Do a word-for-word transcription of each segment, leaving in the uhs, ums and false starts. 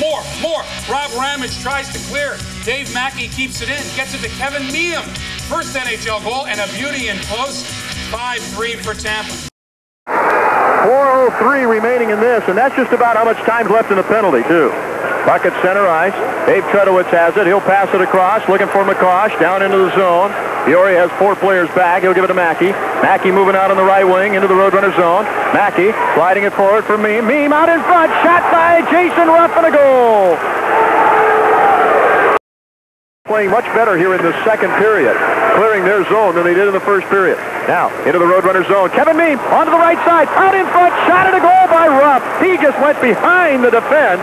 More, more. Rob Ramage tries to clear. Dave Mackey keeps it in. Gets it to Kevin Miehm. First N H L goal and a beauty in close. five three for Tampa. four oh three remaining in this, and that's just about how much time's left in the penalty, too. Bucket center ice. Dave Tretowitz has it. He'll pass it across, looking for McCosh, down into the zone. Yori has four players back. He'll give it to Mackey. Mackey moving out on the right wing into the Roadrunner zone. Mackey sliding it forward for Miehm. Miehm out in front. Shot by Jason Ruff and a goal. Playing much better here in the second period, clearing their zone than they did in the first period. Now, into the Roadrunner zone. Kevin Miehm onto the right side. Out in front. Shot at a goal by Ruff. He just went behind the defense.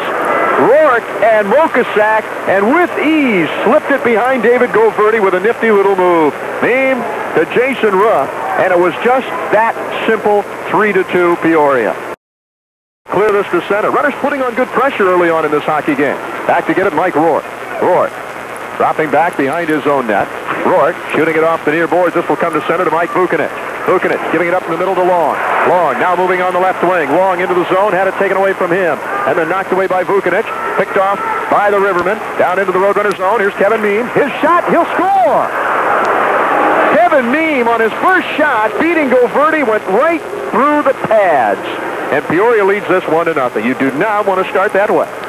Rourke and Mokosak, and with ease, slipped it behind David Goverde with a nifty little move. Miehm to Jason Ruff, and it was just that simple. Three to two Peoria. Clear this to center. Runners putting on good pressure early on in this hockey game. Back to get it, Mike Rourke. Rourke. Dropping back behind his own net. Rourke shooting it off the near boards. This will come to center to Mike Vukonich. Vukonich giving it up in the middle to Long. Long now moving on the left wing. Long into the zone. Had it taken away from him. And then knocked away by Vukonich. Picked off by the Riverman. Down into the Roadrunner zone. Here's Kevin Miehm. His shot. He'll score. Kevin Miehm on his first shot, beating Goverde, went right through the pads. And Peoria leads this one to nothing. You do not want to start that way.